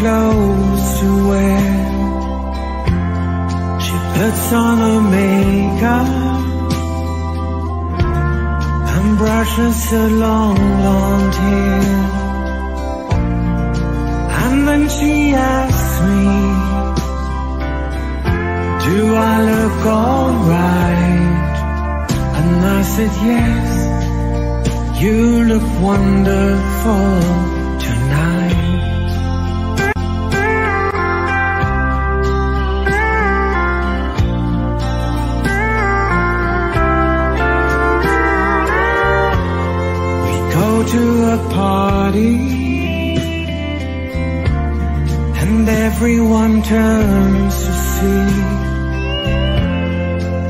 clothes to wear. She puts on her makeup and brushes her long blonde hair. And then she asks me, do I look alright? And I said yes, you look wonderful tonight. We go to a party and everyone turns to see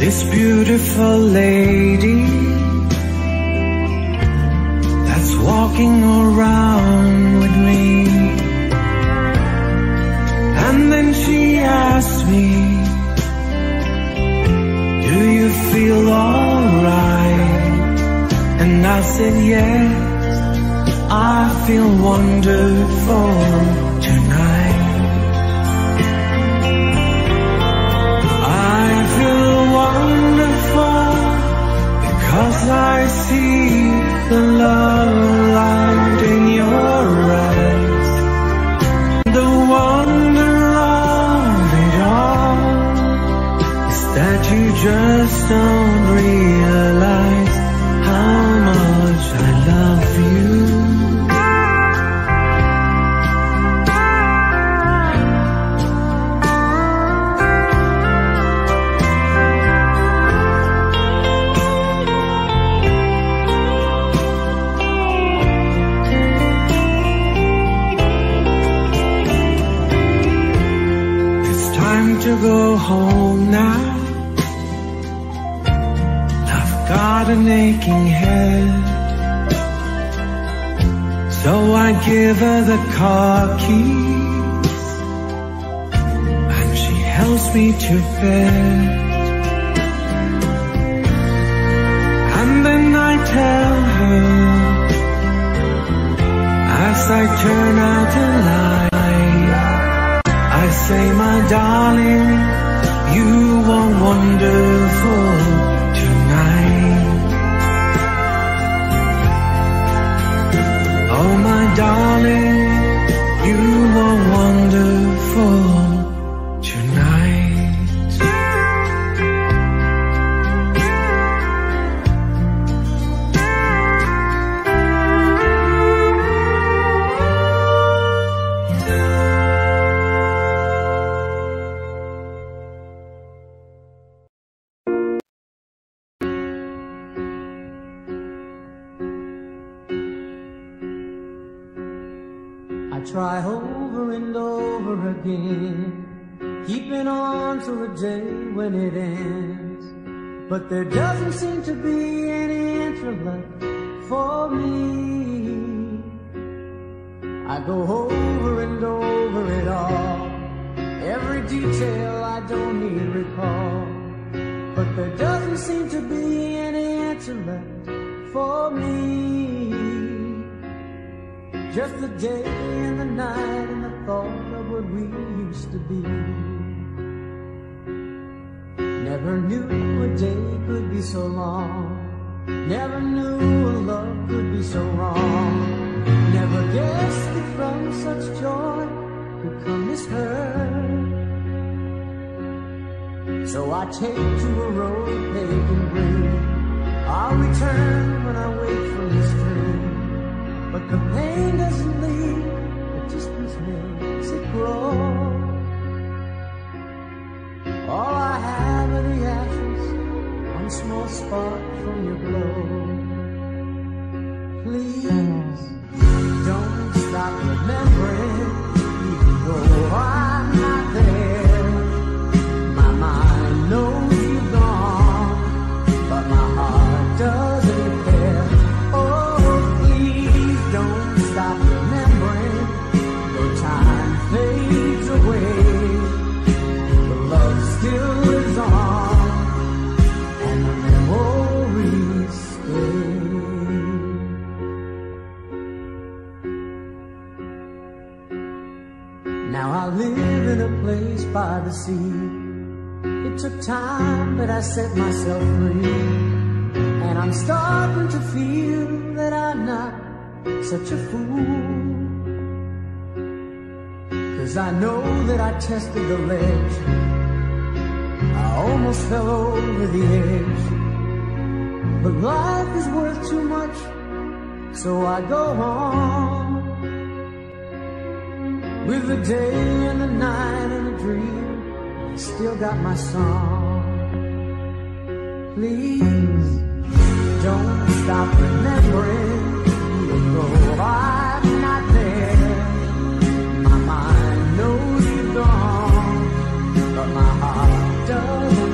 this beautiful lady that's walking around with me. And then she asked me, do you feel alright? And I said yes, I feel wonderful tonight. Cause I see the love light in your eyes, the wonder of it all is that you just don't realize how much I love you. To go home now, I've got an aching head, so I give her the car keys and she helps me to bed. And then I tell her as I turn out the light, I say, my darling, you are wonderful tonight. Oh, my darling, you are wonderful tonight. Try over and over again, keeping on to a day when it ends, but there doesn't seem to be any interlude for me. I go over and over it all, every detail I don't need recall, but there doesn't seem to be any interlude for me. Just the day and the night and the thought of what we used to be. Never knew a day could be so long, never knew a love could be so wrong, never guessed that from such joy could come this hurt. So I take to a road paved in blue, I'll return when I wait for this dream. But the pain doesn't leave, the distance makes it grow. All I have are the ashes, one small spark from your glow. Please, don't stop remembering, even though I'm not there. My mind knows you've gone, but my heart doesn't care. Oh, stop remembering the time. Now I live in a place by the sea. It took time, but I set myself free. And I'm starting to feel that I'm not such a fool. 'Cause I know that I tested the ledge. I almost fell over the edge. But life is worth too much, so I go on with the day and the night and the dream. Still got my song. Please don't stop remembering, even though I'm not there. My mind knows you're gone, but my heart doesn't.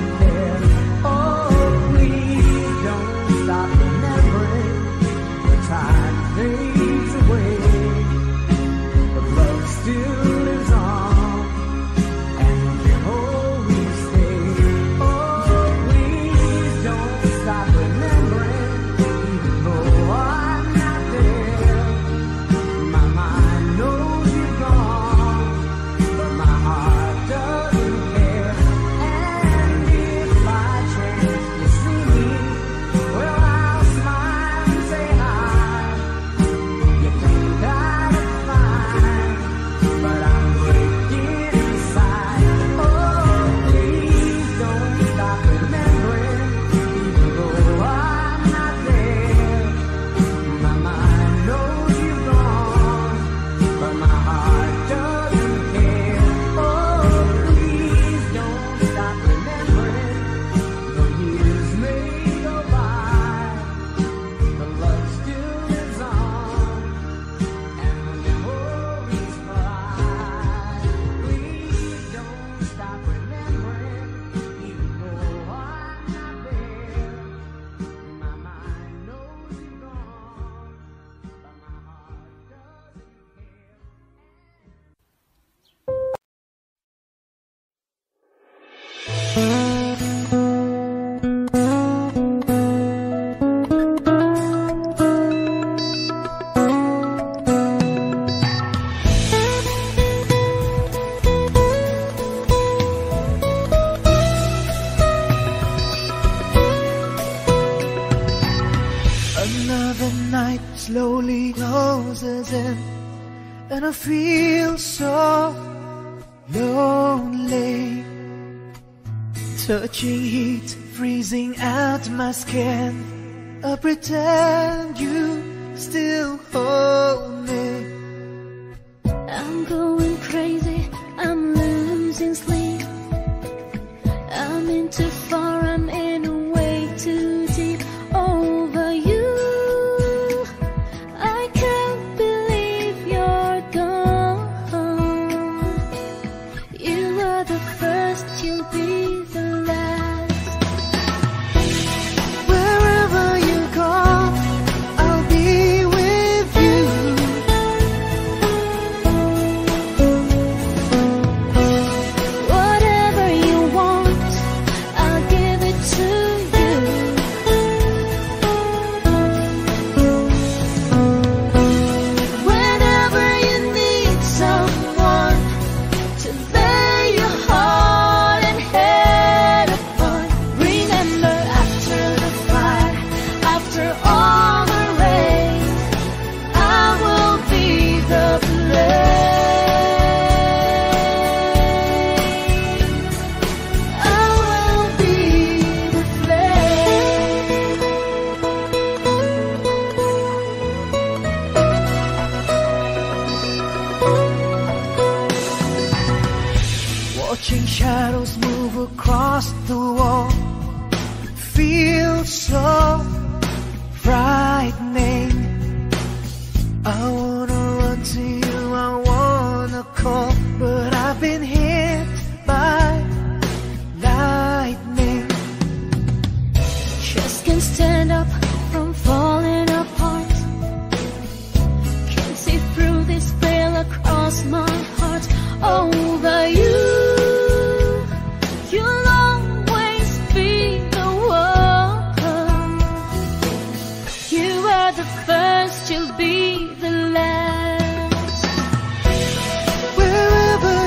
Touching heat, freezing out my skin. I pretend you still hold me. I'm going crazy, I'm losing sleep. I'm in too far, I'm in way too deep. Over you, I can't believe you're gone. You are the first, you'll be the first, you'll be the last. Wherever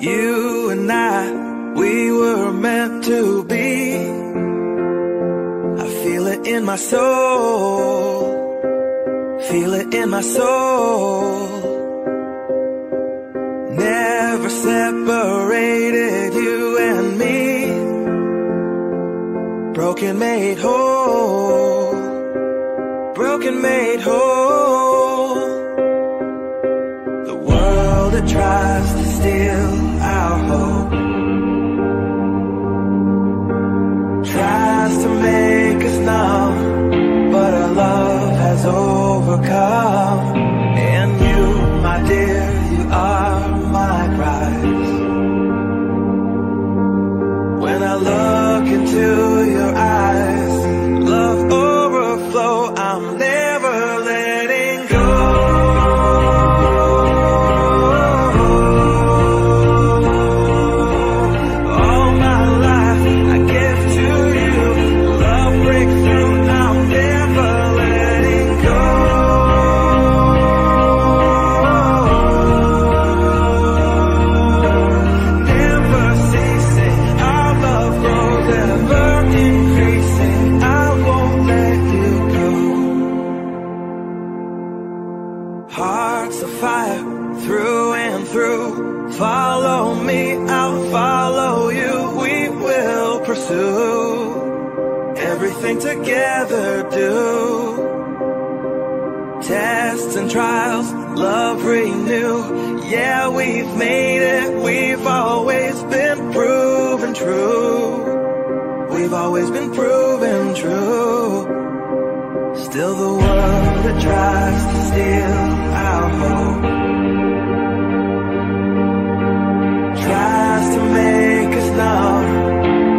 You and I, we were meant to be. I feel it in my soul, feel it in my soul. Never separated, you and me. Broken made whole, broken made whole. The world that tries to steal our hope tries to make us numb, but our love has overcome. And you, my dear, you are my prize. When I look into your eyes, love overflow, I'm never letting go. All my life I give to you, love breaks through, I'm never letting go. Follow me, I'll follow you. We will pursue everything together, do tests and trials, love renew. Yeah, we've made it, we've always been proven true. We've always been proven true. Still the world that tries to steal our hope tries to make us numb,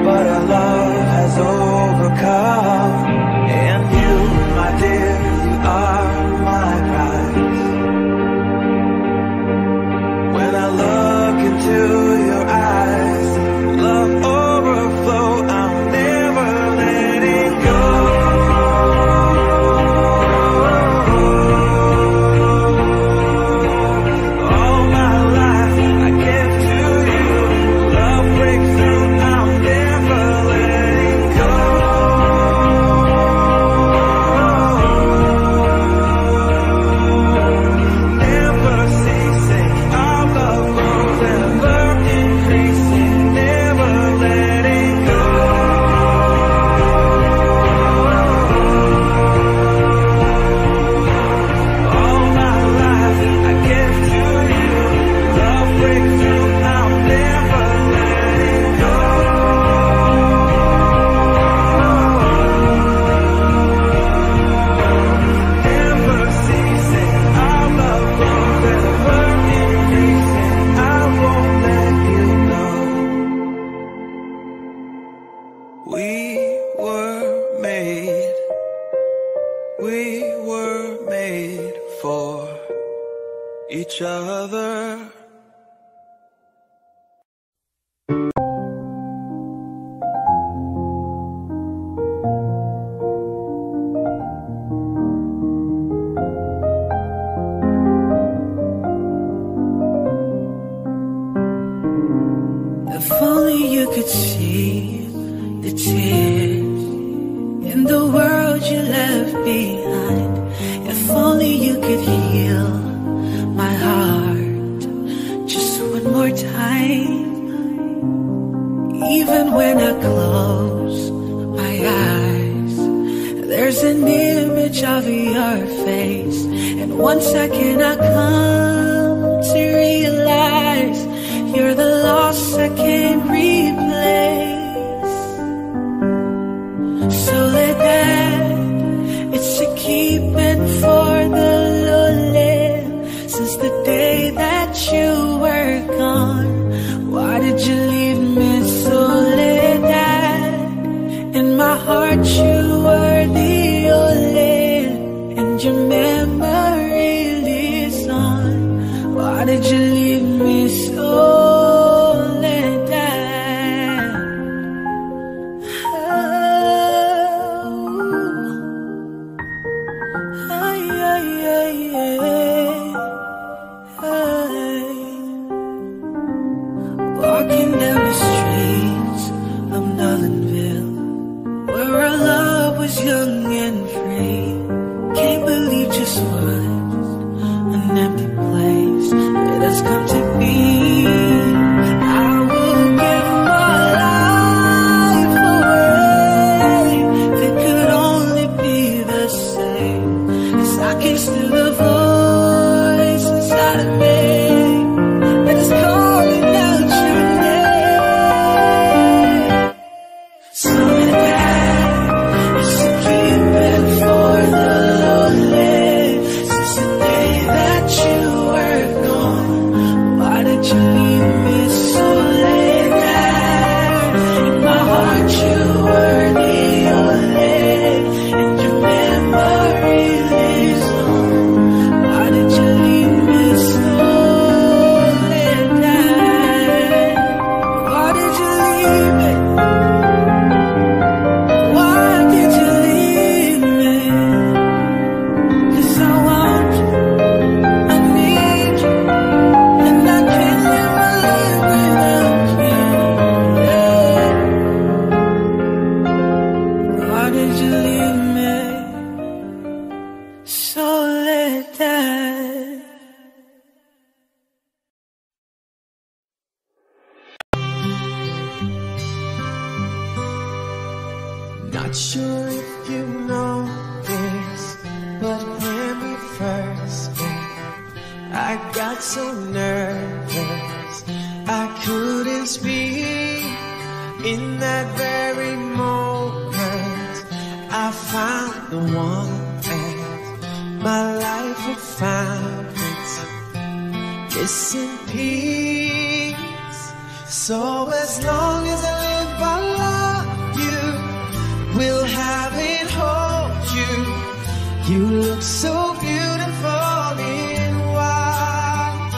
but our love has overcome. And you, my dear, you are my prize. When I look into your eyes, love overflow, I'm never letting go. Did you leave me so late? Walking down the streets of Nolanville, where our love was young and free. Can't believe just what an empty place it has come to be. I will give my life away if it could only be the same. 'Cause I can still love her. Not sure if you know this, but when we first met, I got so nervous I couldn't speak. In that very moment, I found the one that my life had found it. Kiss in peace. So as long as I live, I love you. We'll have it hold you. You look so beautiful in white,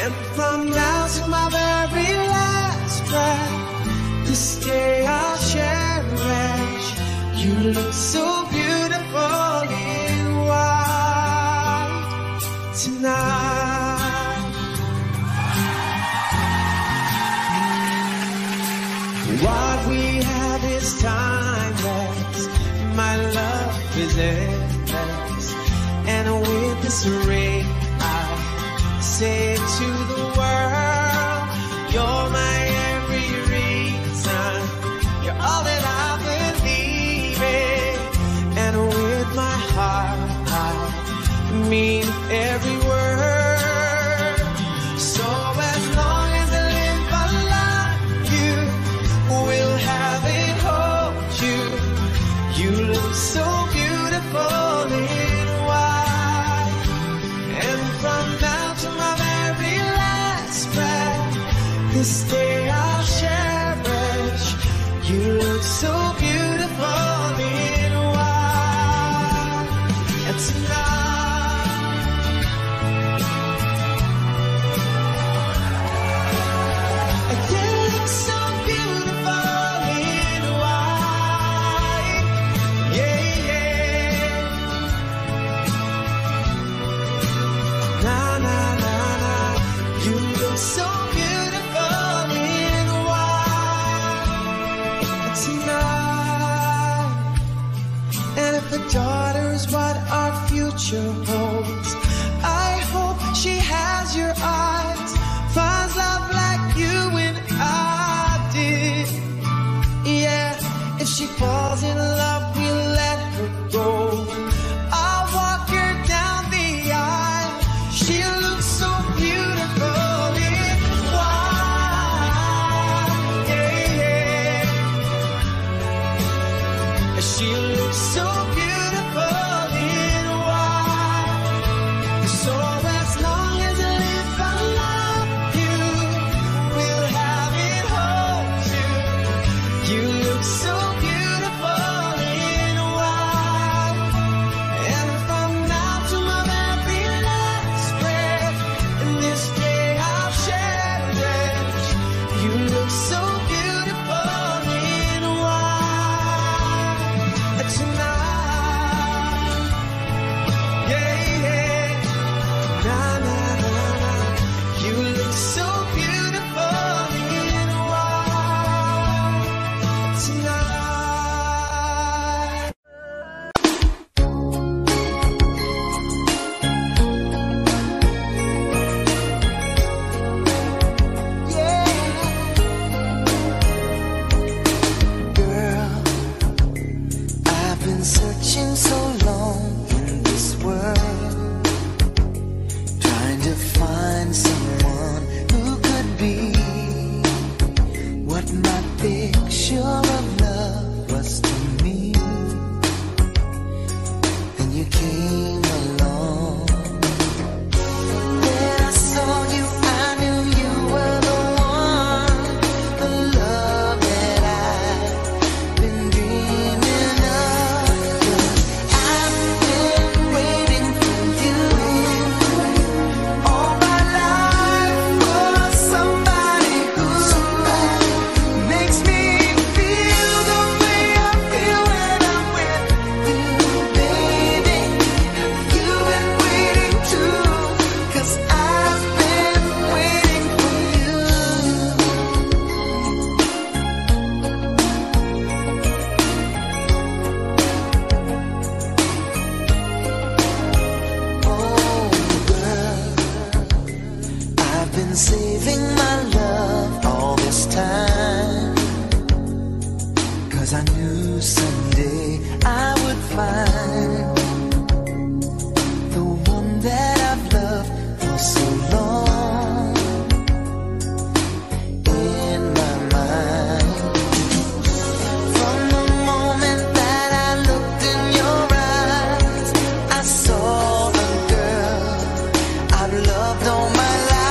and from now to my very last breath, this day I'll cherish. You look so beautiful in white tonight. What we have is timeless. My love is endless. And with this ring, I'll say to the world, you're my every reason. You're all that I believe in. And with my heart, I mean every word. So as long so beautiful in white, and from now to my very last breath, this day I'll cherish. You look so beautiful in white, and tonight you look so beautiful. So beautiful in white tonight. last time, 'cause I knew someday I would find the one that I've loved for so long. In my mind, from the moment that I looked in your eyes, I saw the girl I've loved all my life.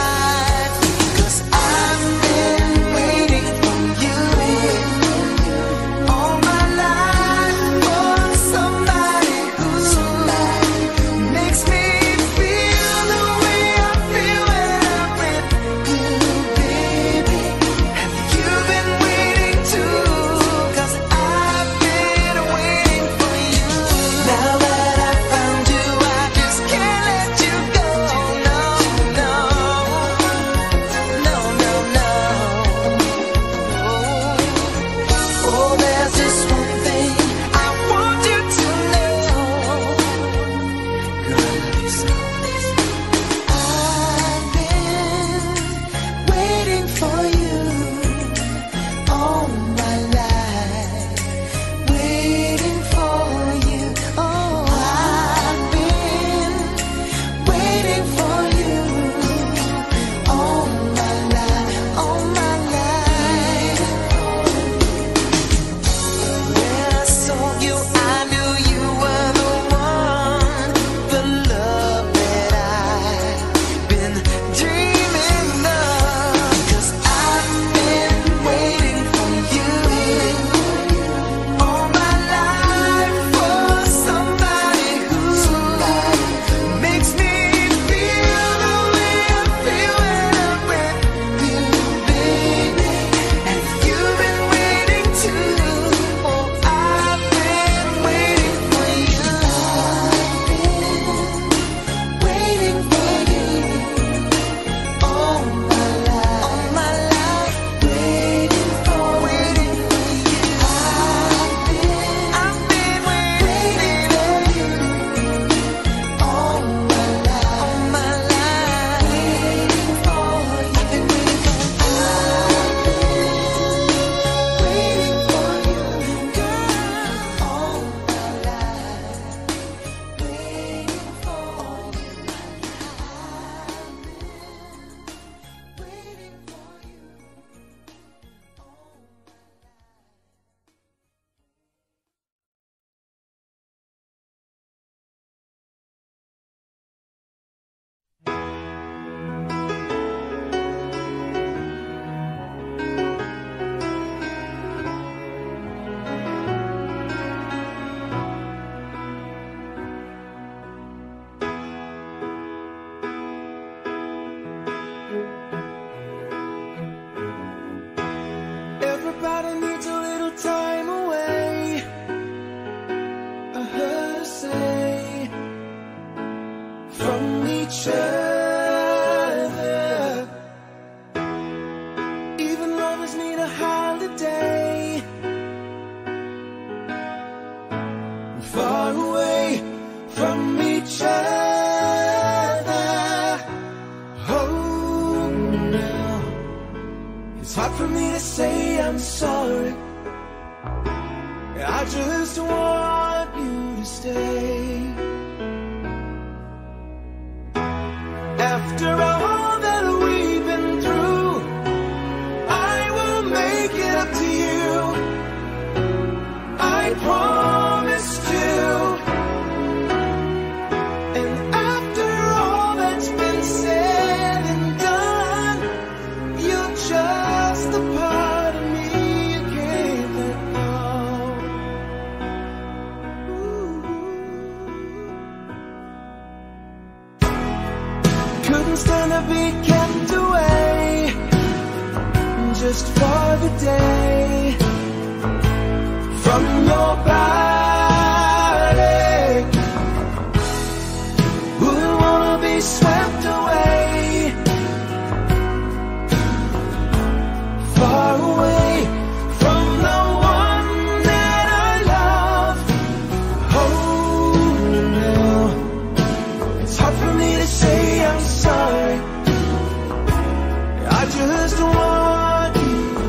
I just want you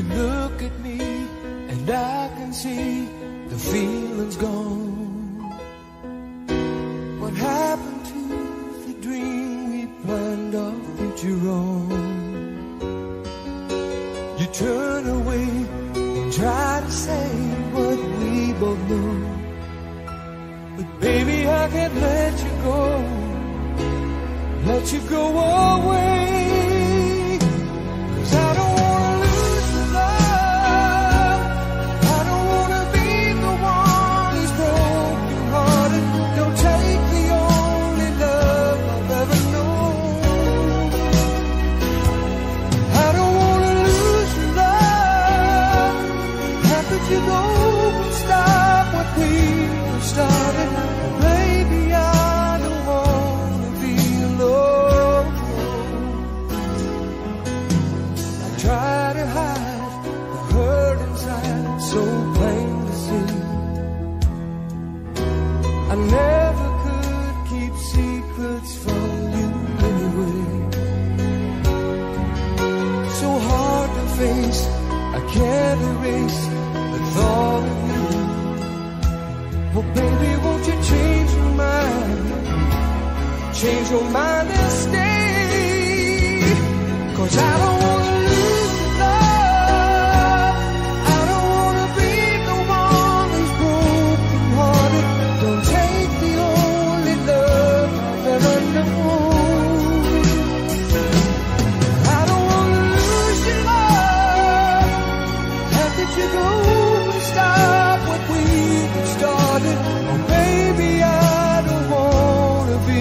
You look at me and I can see the feeling's gone. What happened to the dream we planned our future on? You turn away and try to say what we both know, but baby, I can't let you go, let you go away, 'cause I don't can't erase the thought of you. Well, baby, won't you change your mind? Change your mind and stay. 'Cause I don't want to lose your love. I don't want to be the one who's broken hearted. Don't take the only love I've ever known. You go and stop what we started. Oh, baby, I don't want to be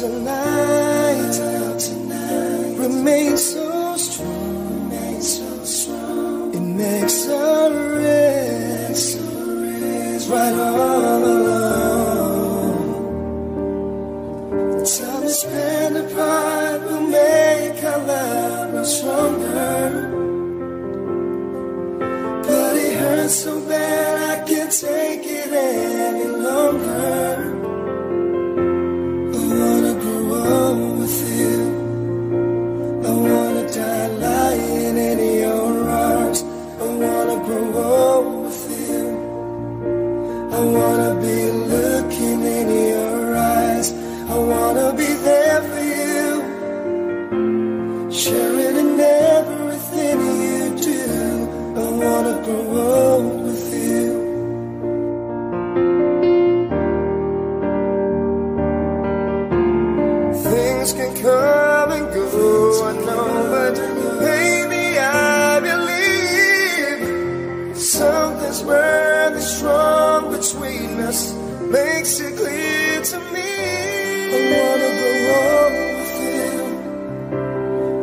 tonight remains so strong. It makes us raise right all along. The time we spend apart will make our love much stronger. But it hurts so bad I can't take it any longer. Makes it clear to me. I wanna grow up with you.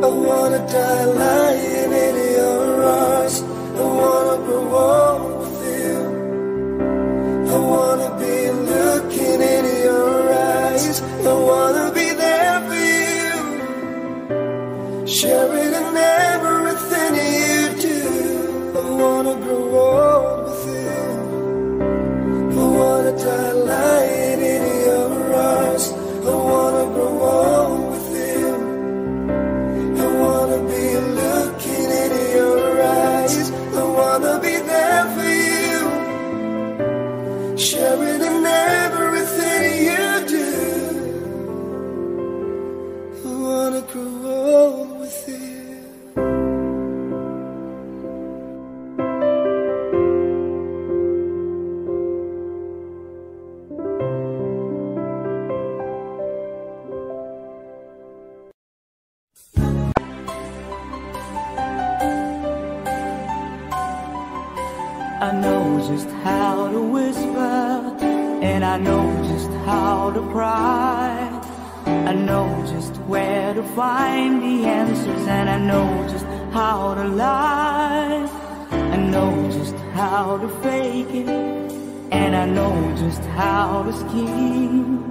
I wanna die lying in your arms. I wanna grow up with you. I wanna be looking in your eyes. I wanna be there for you, sharing in everything you do. I wanna grow up with you. I wanna die lying in your arms. I wanna grow old with you. I wanna be looking in your eyes. I wanna be there for you, sharing in everything you do. I wanna grow old with you. Find the answers, and I know just how to lie. I know just how to fake it, and I know just how to scheme.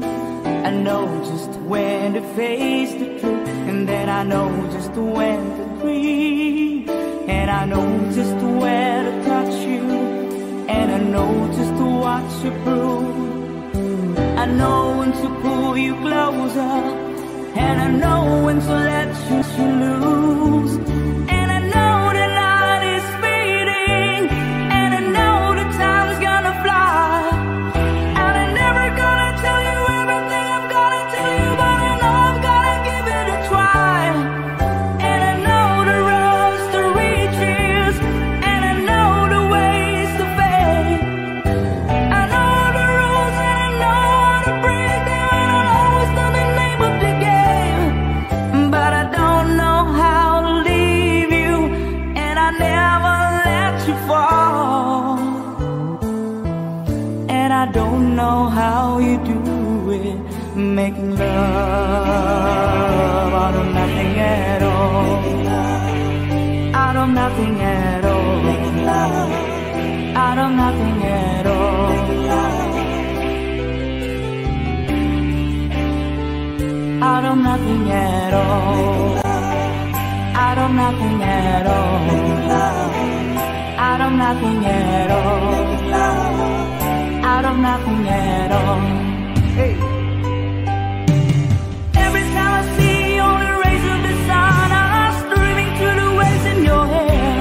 I know just when to face the truth, and then I know just when to dream. And I know just where to touch you, and I know just what you prove. I know when to pull you closer, and I know when to let you lose. And I know the light is fading, and I know the time's gonna fly. And I'm never gonna tell you everything I'm gonna tell you, but I know I'm gonna give it a try. And I know the roads to riches, and I know the ways to fade. I know the rules, and I know how to break them, and I'll always know the name of the game. I don't know how you do it, making love out of nothing at all, out of nothing at all, out of nothing at all, out of nothing at all, out of nothing at all, out of nothing at all, out of nothing at all. Hey. Every time I see you on the rays of the sun, I'm streaming through the waves in your hair,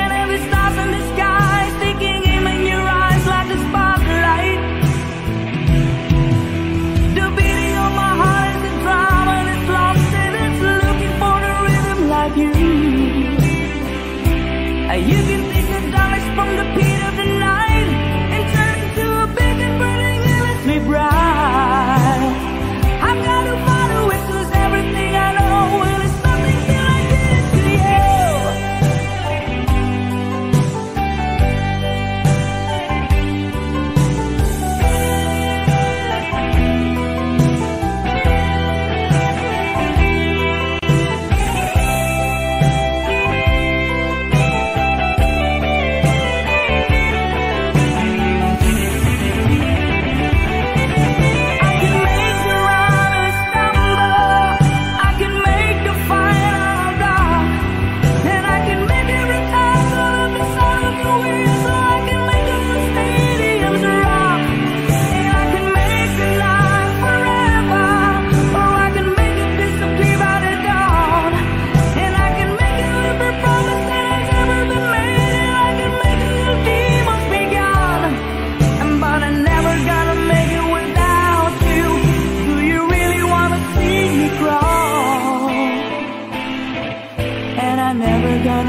and every star's in the sky is taking aim in your eyes like a spotlight. The beating of my heart is a drum, and it's lost and it's looking for the rhythm like you. You can take the darkness from the pit of the night, bring me bright.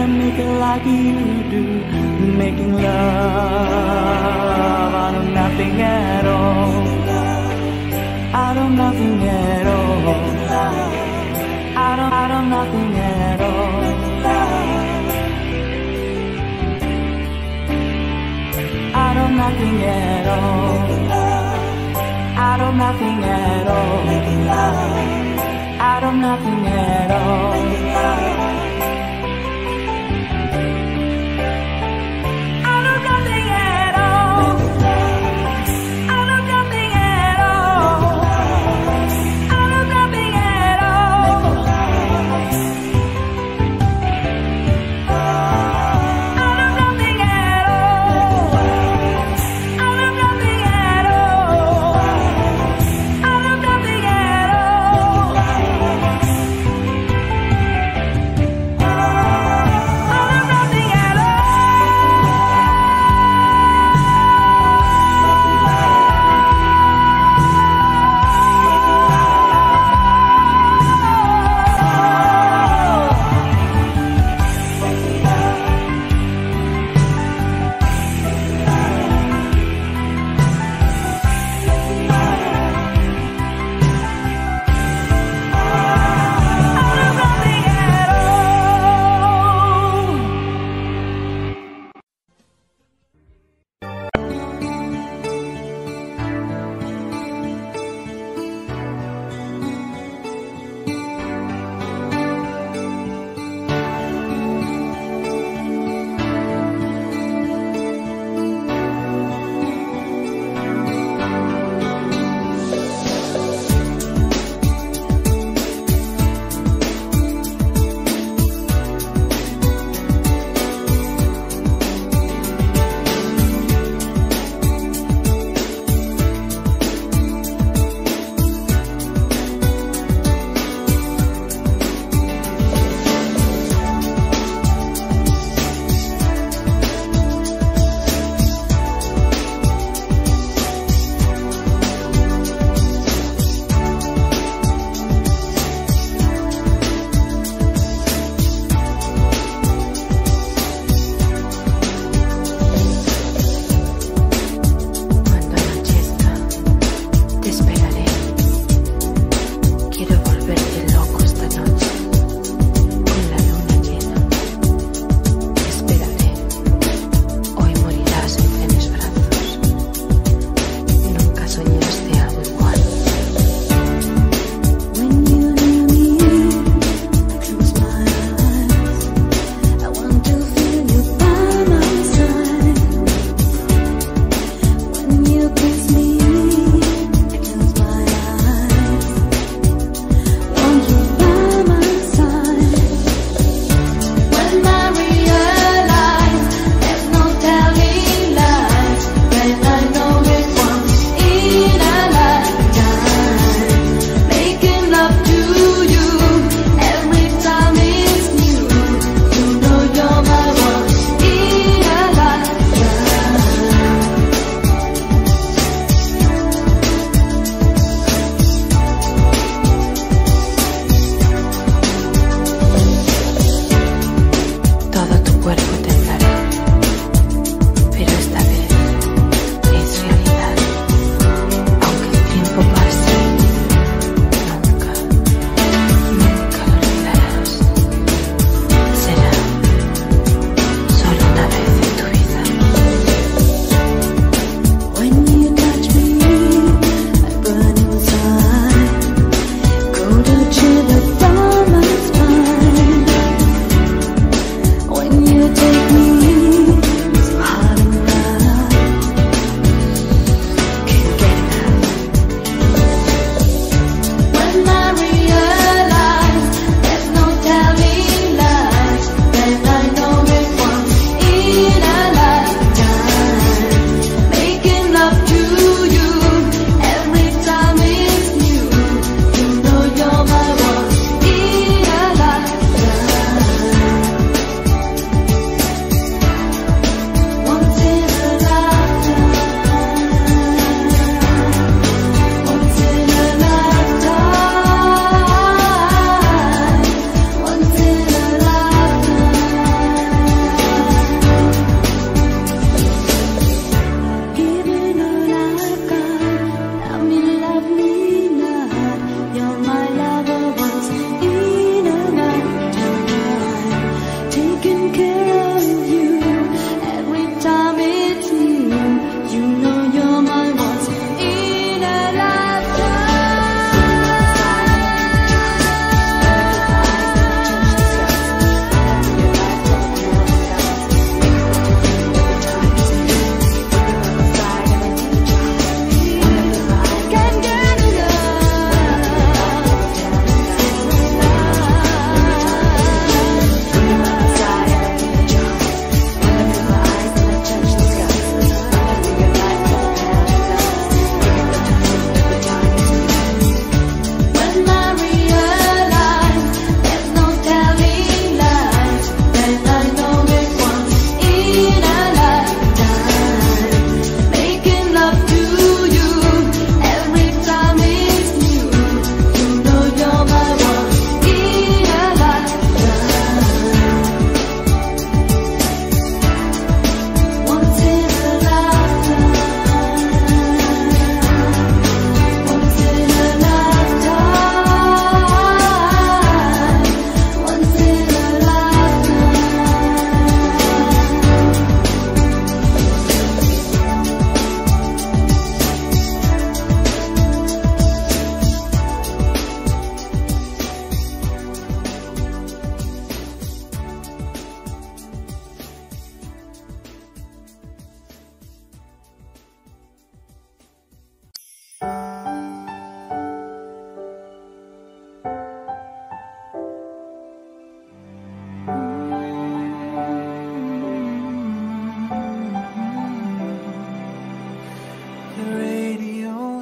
to make it like you do, making love out of nothing at all, out of nothing at all, out of nothing at all. Out of nothing at all, out of nothing at all, out of nothing at all.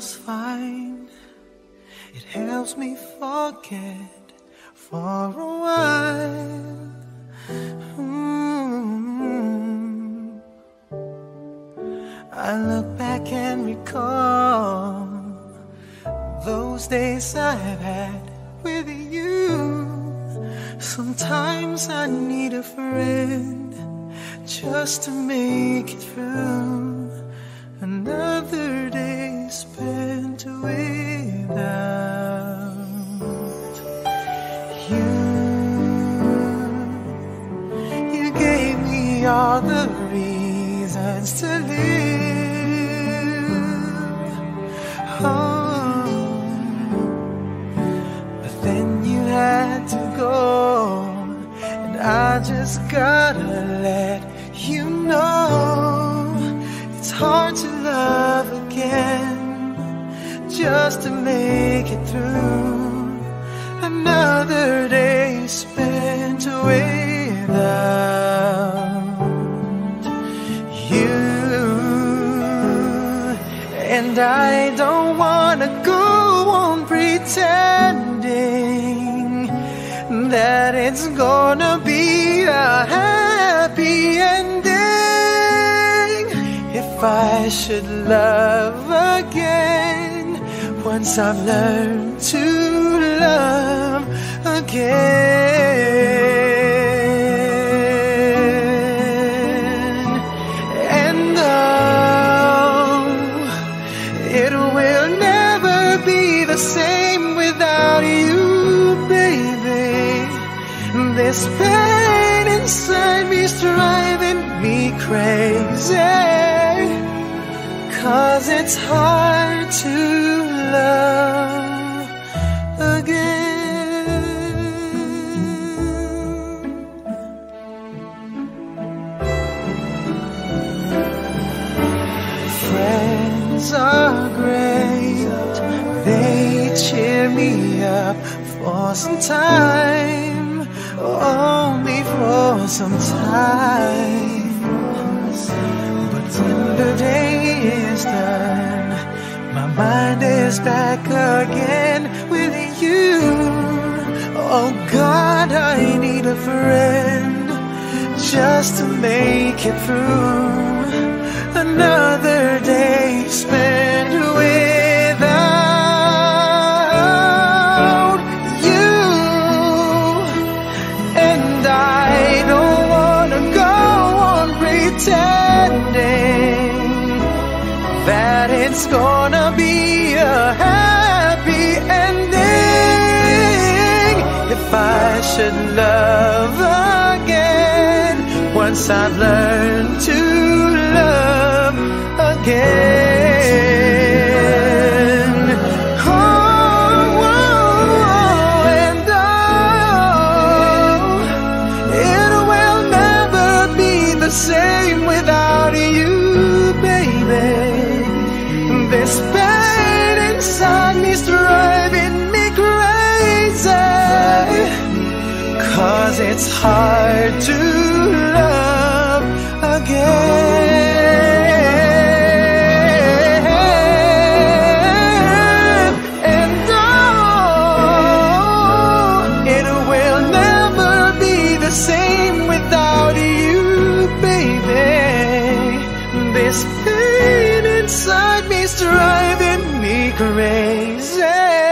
feels fine. It helps me forget for a while. I look back and recall those days I've had with you. Sometimes I need a friend just to make it through another day spent without you. You gave me all the reasons to live. Oh, and I just gotta let you know, it's hard to love again just to make it through another day spent without you. And I don't wanna go on pretending that it's gonna be a happy ending. If I should love again, once I've learned to love again. And oh, it will never be the same without you, baby. This pain inside me's driving me crazy, 'cause it's hard to love again. Friends are great, they cheer me up for some time, only for some time. But when the day is done, my mind is back again with you. Oh God, I need a friend just to make it through another day spent without. That it's gonna be a happy ending. If I should love again, once I've learned to love again. Oh, oh, and oh, it will never be the same without you, baby. This pain inside me's driving me crazy, 'cause it's hard to love again. And oh, it will never be the same without you, baby. This pain inside me's driving me crazy,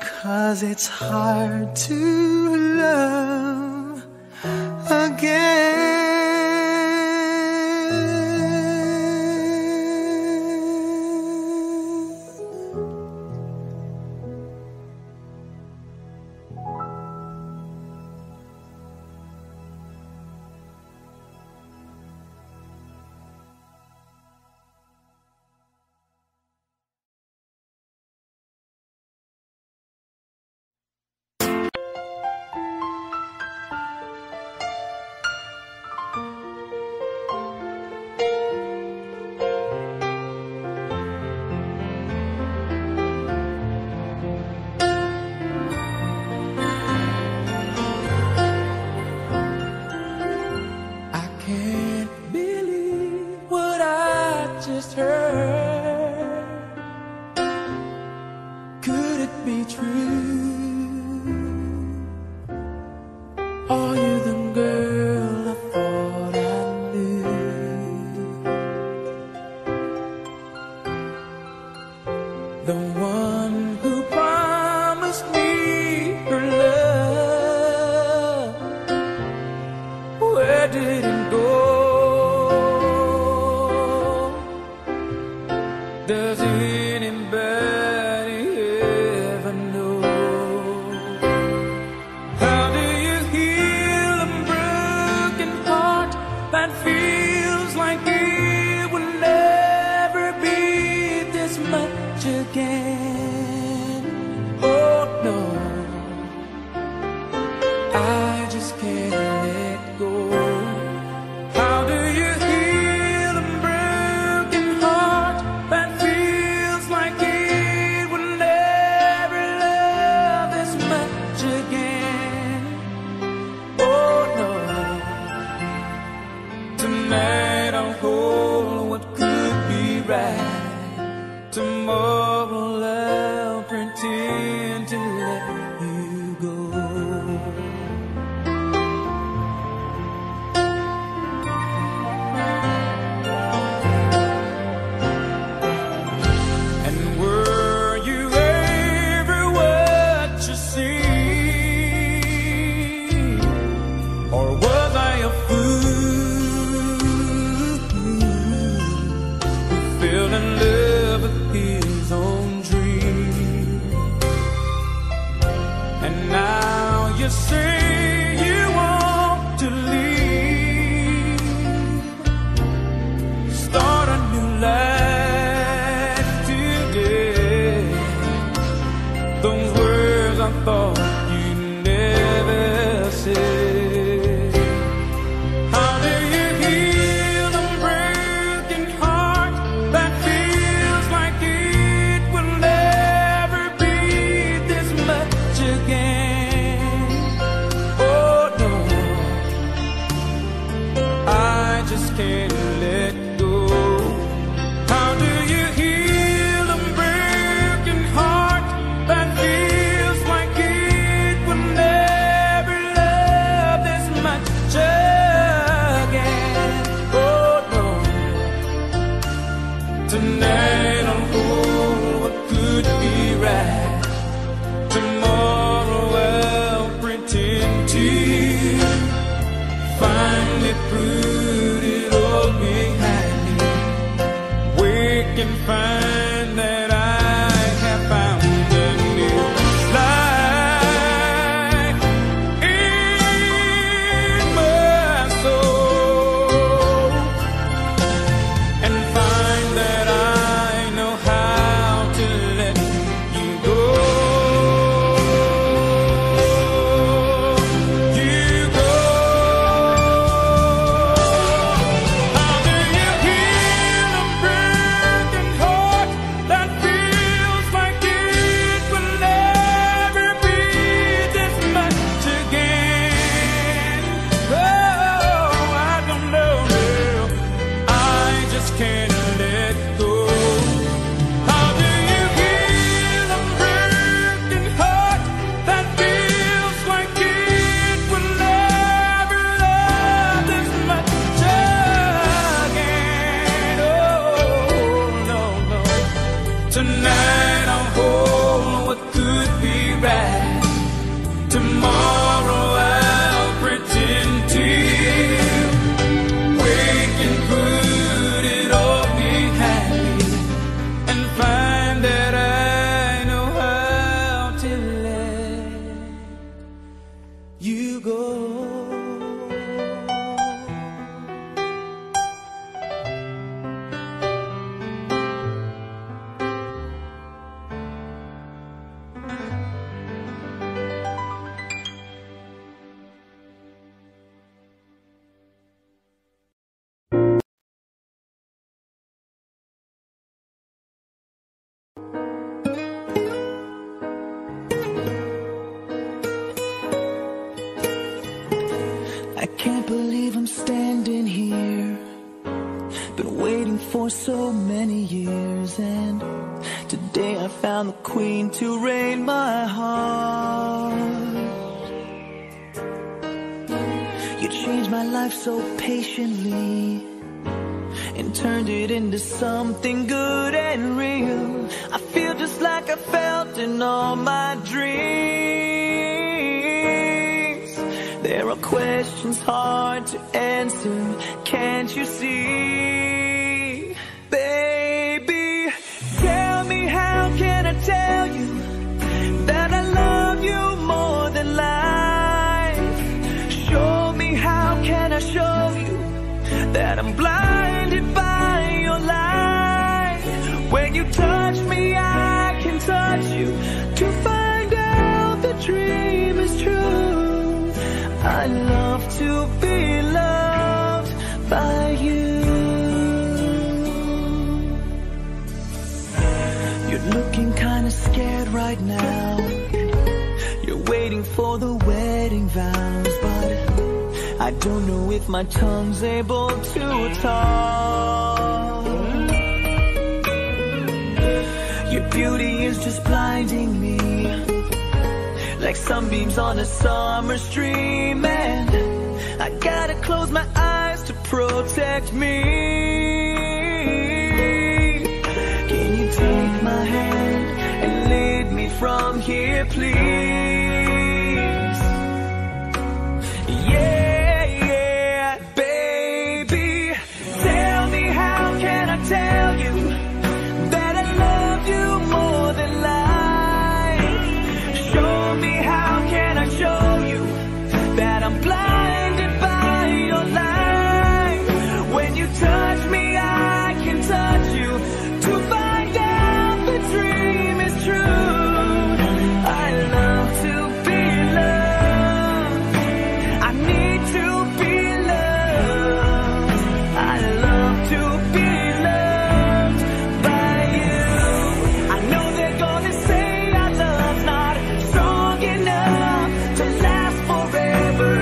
'cause it's hard to love again. the one who promised me her love, where did it go? Does anybody ever know? How do you heal a broken heart that feels like it will never be this much again? Oh no, I just can't let go. How do you heal a broken heart that feels like it would never love this much again? Oh no, tonight I'll hold what could be right. Tomorrow I'll pretend to let you go. And were you ever what you see? Or was I a fool who fell in love with his own dream? And now you say you want to leave, start a new life today. Those words I thought you'd never say. Can't let go. How do you heal a broken heart that feels like it will never love this much again? Oh no, tonight I'll hold what could be right. Tomorrow I'll pretend to finally prove it behind me. We can find that I have found a new life in my soul, and find that I know how to let you go. You go. Can't let go. How do you heal a broken heart that feels like it will never love this much again? Oh no, no, tonight I'll hold what could be right. Tomorrow I'll pretend to wake and put you go. Can't believe I'm standing here. Been waiting for so many years, and today I found the queen to reign my heart. You changed my life so patiently and turned it into something good and real. I feel just just like I felt in all my dreams. There are questions hard to answer, can't you see? Baby, tell me, how can I tell you that I love you more than life? Show me, how can I show you that I'm blinded by your light? When you touch me, I can touch you to find out the dream is true. I love to be loved by you. You're looking kinda scared right now. You're waiting for the wedding vows, but I don't know if my tongue's able to talk. Your beauty is just blinding me, like sunbeams on a summer stream, and I gotta close my eyes to protect me. Take my hand and lead me from here, please. Yeah, yeah, baby, tell me, how can I tell you that I love you more than life? Show me, how can I show you that I'm blinded by your light? When you touch me, I can touch you to find dream is true. I love to be loved. I need to be loved. I love to be loved by you. I know they're gonna say our love's not strong enough to last forever,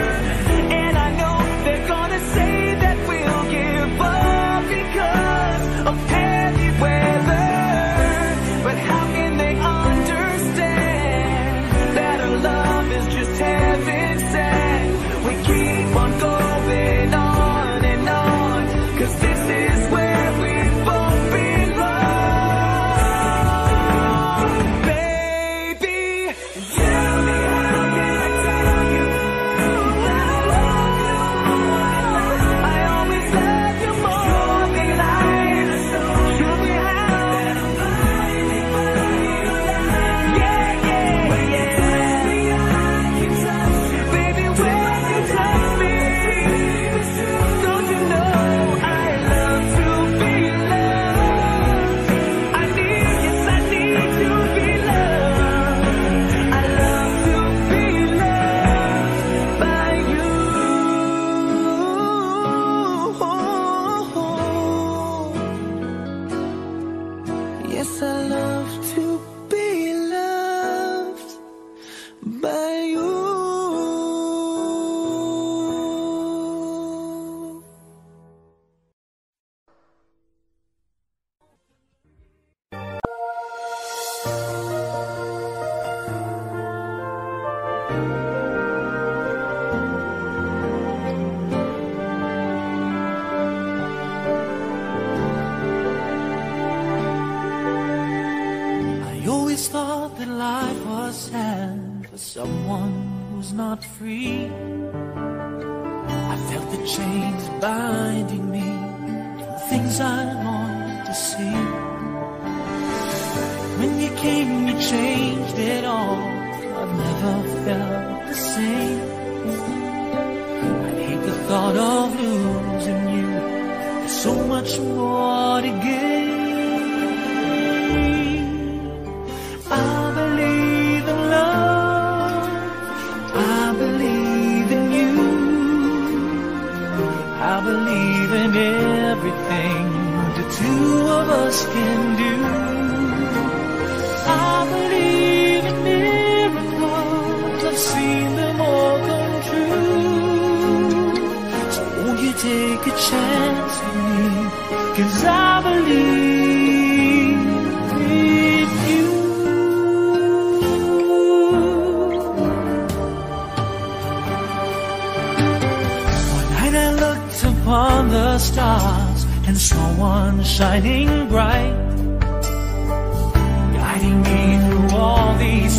and I know they're gonna say that we'll give up because of heavy weather.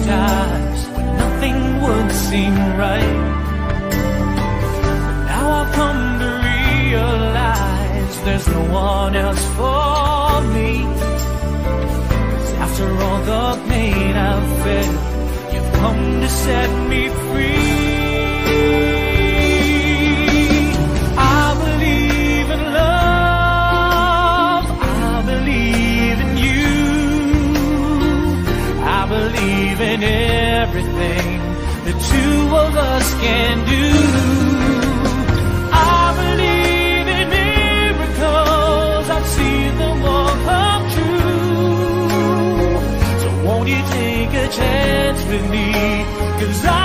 stars when nothing would seem right. Now I've come to realize there's no one else for me. 'Cause after all the pain I've felt, you've come to set me free. In everything the two of us can do, I believe in miracles. I've seen them all come true. So won't you take a chance with me? 'Cause I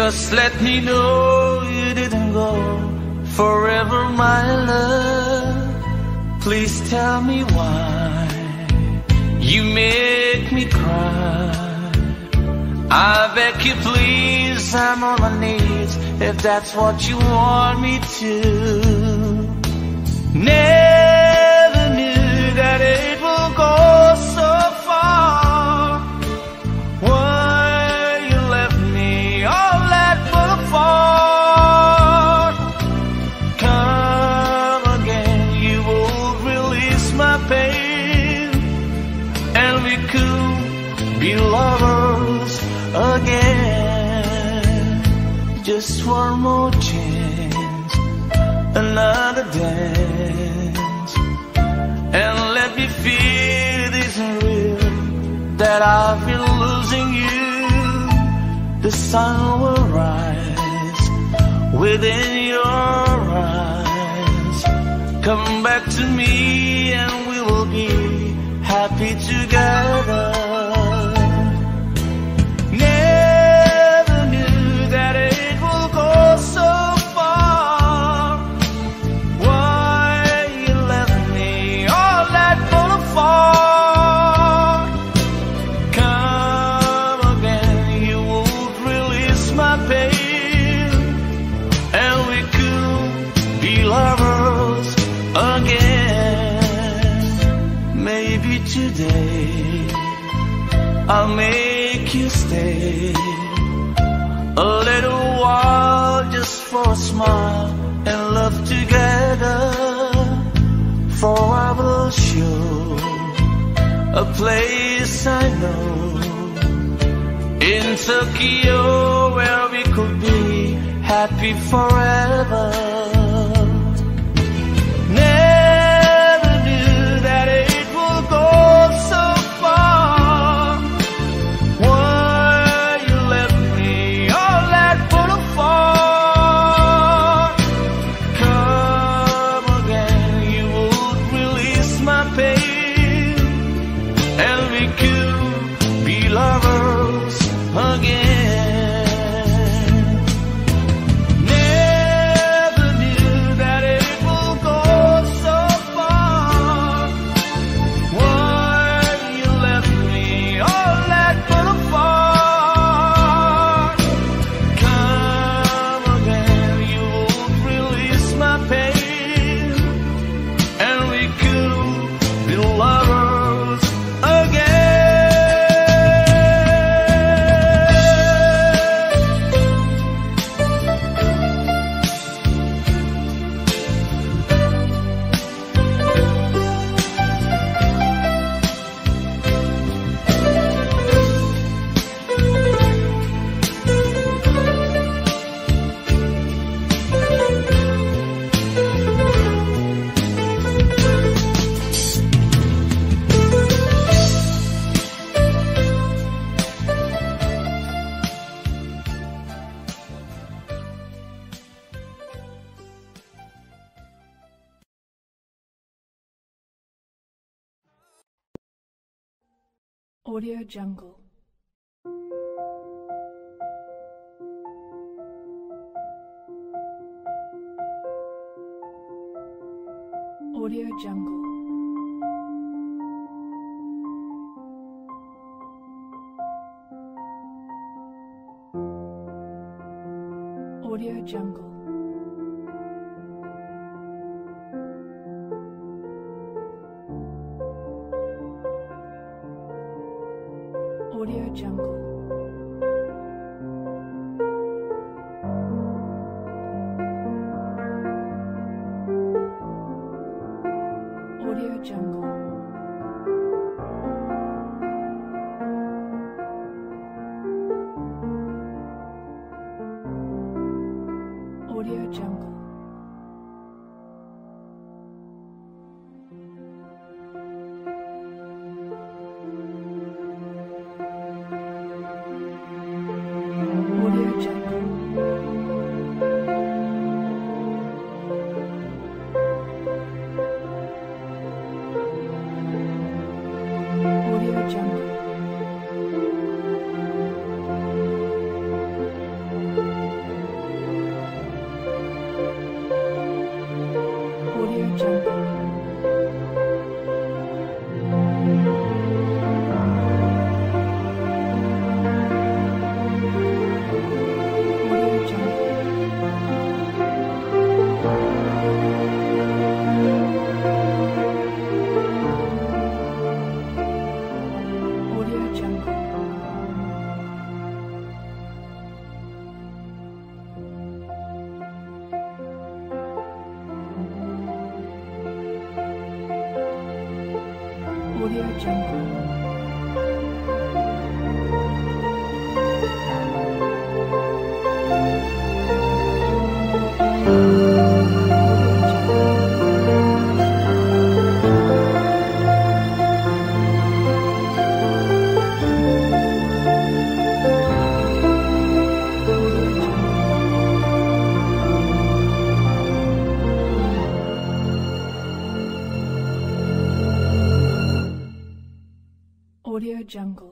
just let me know you didn't go forever, my love. Please tell me why you make me cry. I beg you please, I'm on my knees if that's what you want me to. Never knew that it will go so far. Just one more chance, another dance, and let me feel it isn't real that I've been losing you. The sun will rise within your eyes. Come back to me and we will be happy together. I'll make you stay a little while just for a smile and love together. For I will show a place I know in Tokyo where we could be happy forever. Never knew that it would go so far. Audio Jungle. Audio Jungle. Audio Jungle. Audio Jungle. Audio Jungle. Audio Jungle. Audio Jungle. Audio Jungle.